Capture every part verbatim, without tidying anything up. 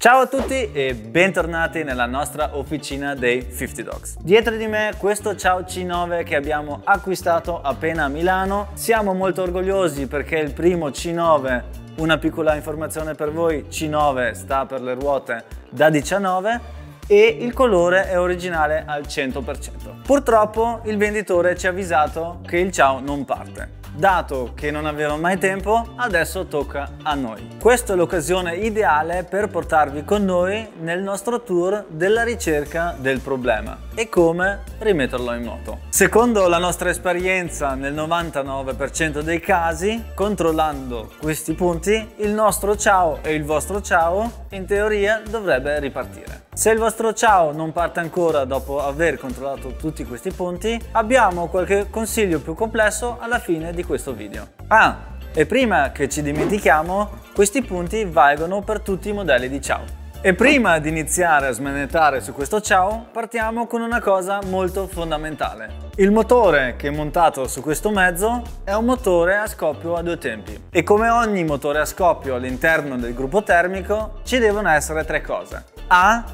Ciao a tutti e bentornati nella nostra officina dei fifty docs. Dietro di me questo Ciao C nove che abbiamo acquistato appena a Milano. Siamo molto orgogliosi perché è il primo C nove. Una piccola informazione per voi: C nove sta per le ruote da diciannove e il colore è originale al cento per cento. Purtroppo il venditore ci ha avvisato che il Ciao non parte. Dato che non avevo mai tempo, adesso tocca a noi. Questa è l'occasione ideale per portarvi con noi nel nostro tour della ricerca del problema e come rimetterlo in moto. Secondo la nostra esperienza, nel novantanove per cento dei casi, controllando questi punti, il nostro Ciao e il vostro Ciao in teoria dovrebbe ripartire. Se il vostro Ciao non parte ancora dopo aver controllato tutti questi punti, abbiamo qualche consiglio più complesso alla fine di questo video. Ah, e prima che ci dimentichiamo, questi punti valgono per tutti i modelli di Ciao. E prima di iniziare a smanettare su questo Ciao, partiamo con una cosa molto fondamentale. Il motore che è montato su questo mezzo è un motore a scoppio a due tempi. E come ogni motore a scoppio all'interno del gruppo termico, ci devono essere tre cose. A.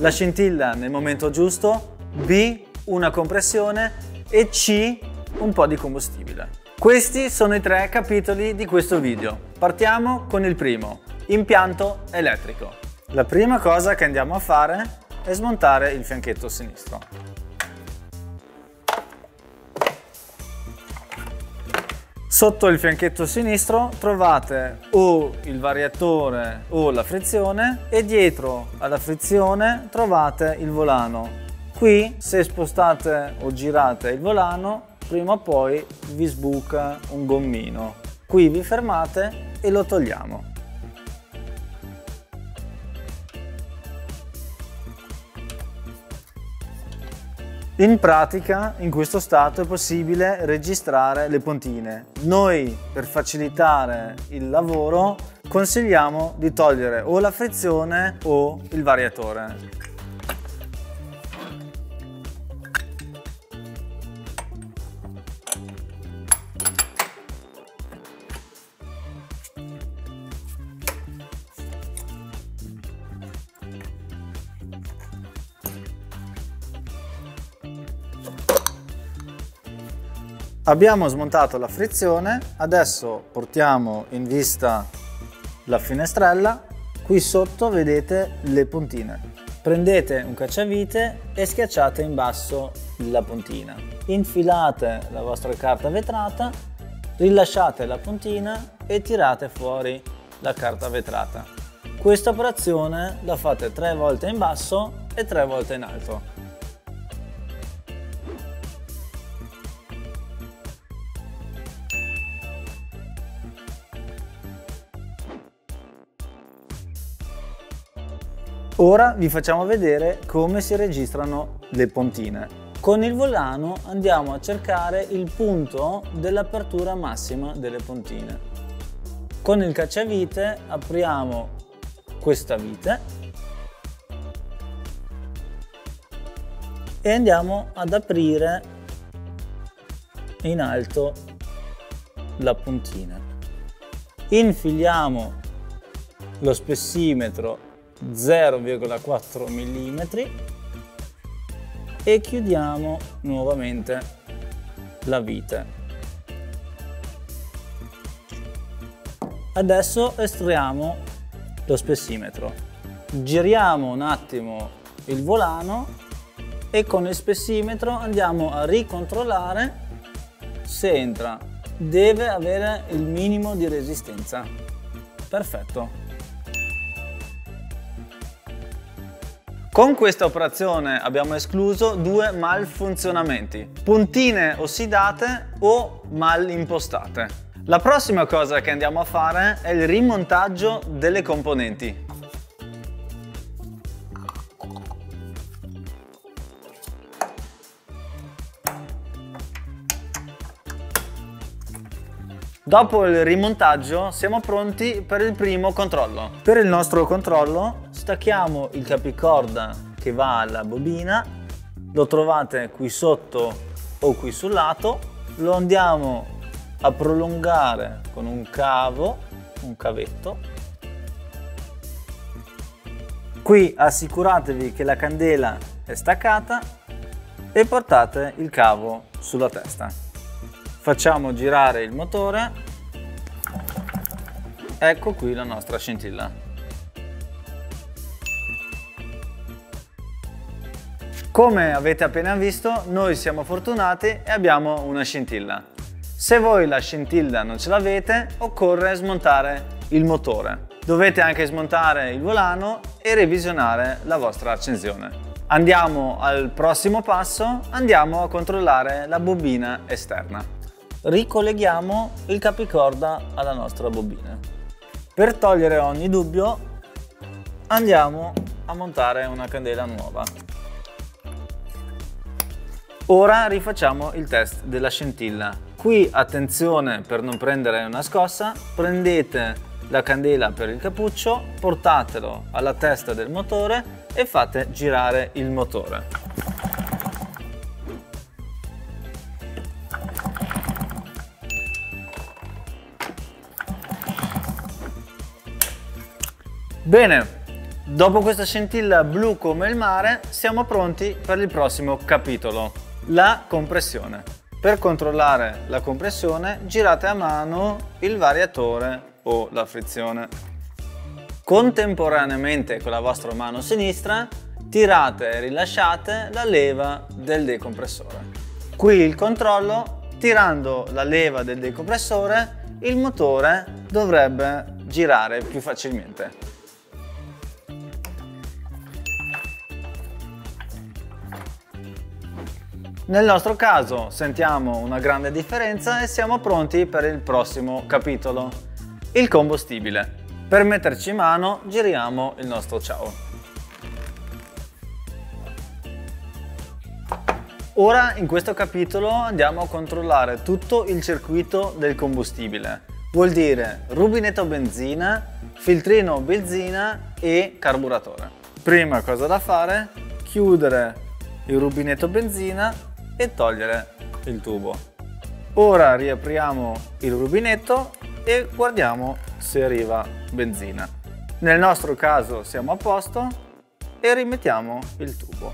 La scintilla nel momento giusto, B. Una compressione e C. Un po' di combustibile. Questi sono i tre capitoli di questo video. Partiamo con il primo, impianto elettrico. La prima cosa che andiamo a fare è smontare il fianchetto sinistro. Sotto il fianchetto sinistro trovate o il variatore o la frizione e dietro alla frizione trovate il volano. Qui, se spostate o girate il volano, prima o poi vi sbuca un gommino. Qui vi fermate e lo togliamo. In pratica, in questo stato è possibile registrare le pontine. Noi, per facilitare il lavoro, consigliamo di togliere o la frizione o il variatore. Abbiamo smontato la frizione, adesso portiamo in vista la finestrella. Qui sotto vedete le puntine. Prendete un cacciavite e schiacciate in basso la puntina. Infilate la vostra carta vetrata, rilasciate la puntina e tirate fuori la carta vetrata. Questa operazione la fate tre volte in basso e tre volte in alto. Ora vi facciamo vedere come si registrano le pontine. Con il volano andiamo a cercare il punto dell'apertura massima delle pontine. Con il cacciavite apriamo questa vite e andiamo ad aprire in alto la puntina. Infiliamo lo spessimetro zero virgola quattro millimetri e chiudiamo nuovamente la vite. Adesso estraiamo lo spessimetro, giriamo un attimo il volano e con il spessimetro andiamo a ricontrollare se entra. Deve avere il minimo di resistenza. Perfetto. Con questa operazione abbiamo escluso due malfunzionamenti: puntine ossidate o mal impostate. La prossima cosa che andiamo a fare è il rimontaggio delle componenti. Dopo il rimontaggio siamo pronti per il primo controllo. Per il nostro controllo stacchiamo il capicorda che va alla bobina, lo trovate qui sotto o qui sul lato, lo andiamo a prolungare con un cavo, un cavetto, Qui assicuratevi che la candela è staccata e portate il cavo sulla testa. Facciamo girare il motore. Ecco qui la nostra scintilla. Come avete appena visto, noi siamo fortunati e abbiamo una scintilla. Se voi la scintilla non ce l'avete, occorre smontare il motore. Dovete anche smontare il volano e revisionare la vostra accensione. Andiamo al prossimo passo, andiamo a controllare la bobina esterna. Ricolleghiamo il capicorda alla nostra bobina. Per togliere ogni dubbio andiamo a montare una candela nuova. Ora rifacciamo il test della scintilla. Qui attenzione per non prendere una scossa, prendete la candela per il cappuccio, portatelo alla testa del motore e fate girare il motore. Bene, dopo questa scintilla blu come il mare, siamo pronti per il prossimo capitolo, la compressione. Per controllare la compressione, girate a mano il variatore o la frizione. Contemporaneamente con la vostra mano sinistra tirate e rilasciate la leva del decompressore. Qui il controllo: tirando la leva del decompressore il motore dovrebbe girare più facilmente. Nel nostro caso sentiamo una grande differenza e siamo pronti per il prossimo capitolo, il combustibile. Per metterci in mano giriamo il nostro Ciao. Ora in questo capitolo andiamo a controllare tutto il circuito del combustibile. Vuol dire rubinetto benzina, filtrino benzina e carburatore. Prima cosa da fare, chiudere il rubinetto benzina e togliere il tubo. Ora riapriamo il rubinetto e guardiamo se arriva benzina. Nel nostro caso siamo a posto e rimettiamo il tubo.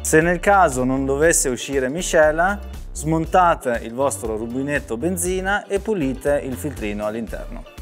Se nel caso non dovesse uscire miscela, smontate il vostro rubinetto benzina e pulite il filtrino all'interno.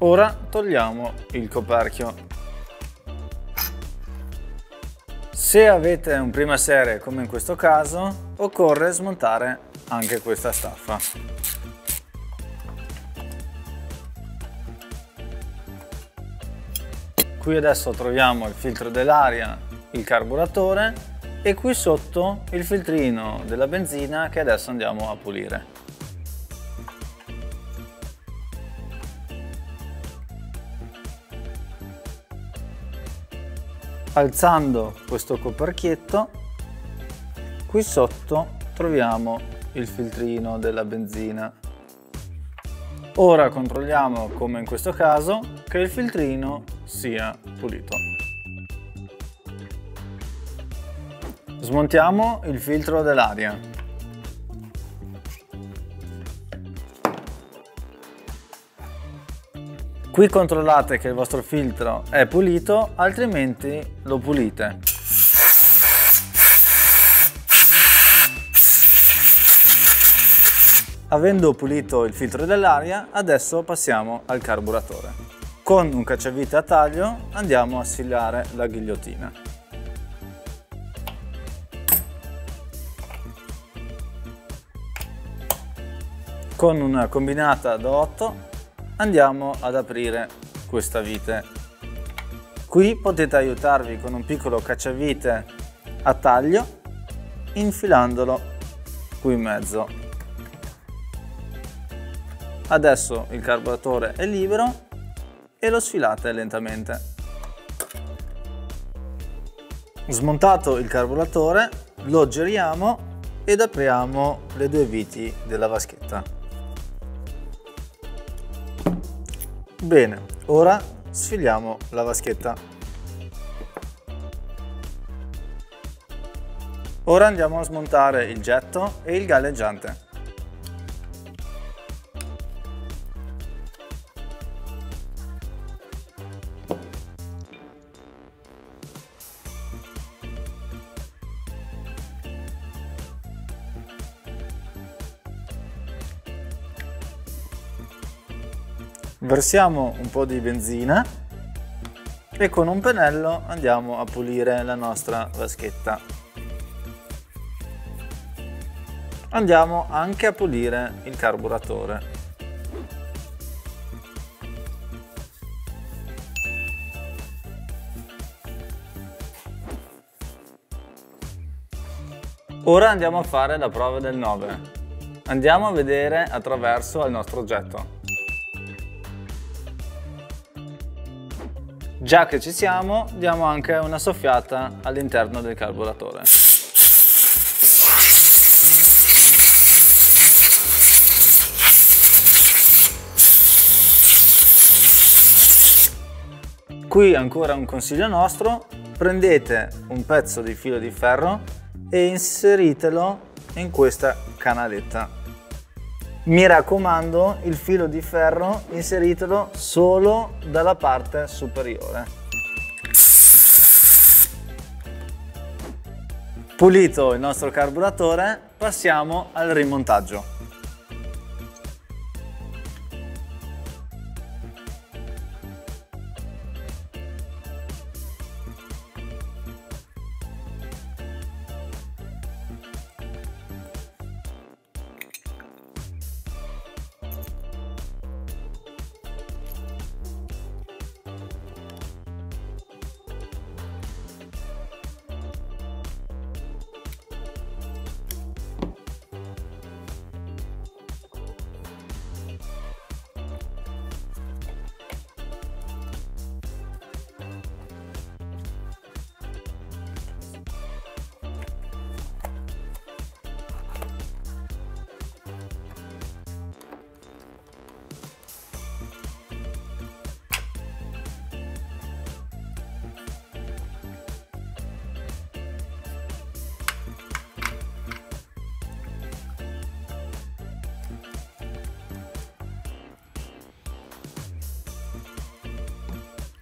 Ora togliamo il coperchio. Se avete un prima serie come in questo caso, occorre smontare anche questa staffa. Qui adesso troviamo il filtro dell'aria, il carburatore e qui sotto il filtrino della benzina che adesso andiamo a pulire. Alzando questo coperchietto, qui sotto troviamo il filtrino della benzina. Ora controlliamo, come in questo caso, che il filtrino sia pulito. Smontiamo il filtro dell'aria. Qui controllate che il vostro filtro è pulito, altrimenti lo pulite. Avendo pulito il filtro dell'aria, adesso passiamo al carburatore. Con un cacciavite a taglio andiamo a sfilare la ghigliottina. Con una combinata da otto andiamo ad aprire questa vite. Qui potete aiutarvi con un piccolo cacciavite a taglio infilandolo qui in mezzo. Adesso il carburatore è libero e lo sfilate lentamente. Smontato il carburatore, lo giriamo ed apriamo le due viti della vaschetta. Bene, ora sfiliamo la vaschetta. Ora andiamo a smontare il getto e il galleggiante. Versiamo un po' di benzina e con un pennello andiamo a pulire la nostra vaschetta. Andiamo anche a pulire il carburatore. Ora andiamo a fare la prova del nove. Andiamo a vedere attraverso al nostro getto. Già che ci siamo, diamo anche una soffiata all'interno del carburatore. Qui ancora un consiglio nostro: prendete un pezzo di filo di ferro e inseritelo in questa canaletta. Mi raccomando, il filo di ferro inseritelo solo dalla parte superiore. Pulito il nostro carburatore, passiamo al rimontaggio.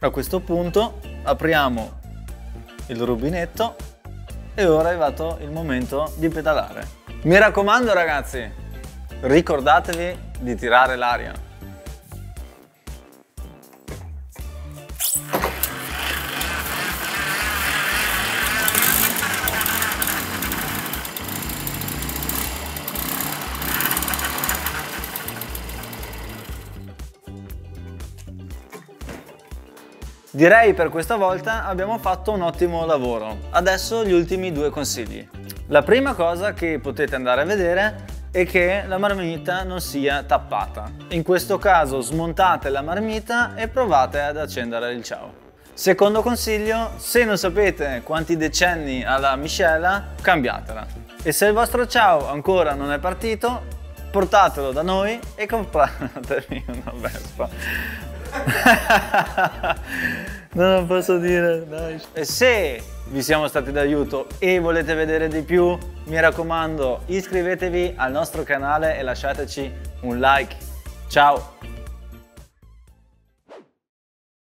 A questo punto apriamo il rubinetto e ora è arrivato il momento di pedalare. Mi raccomando ragazzi, ricordatevi di tirare l'aria. Direi per questa volta abbiamo fatto un ottimo lavoro. Adesso gli ultimi due consigli. La prima cosa che potete andare a vedere è che la marmita non sia tappata. In questo caso smontate la marmita e provate ad accendere il Ciao. Secondo consiglio, se non sapete quanti decenni ha la miscela, cambiatela. E se il vostro Ciao ancora non è partito, portatelo da noi e compratevi una Vespa. No, non posso dire, dai. E se vi siamo stati d'aiuto e volete vedere di più, mi raccomando, iscrivetevi al nostro canale e lasciateci un like. Ciao!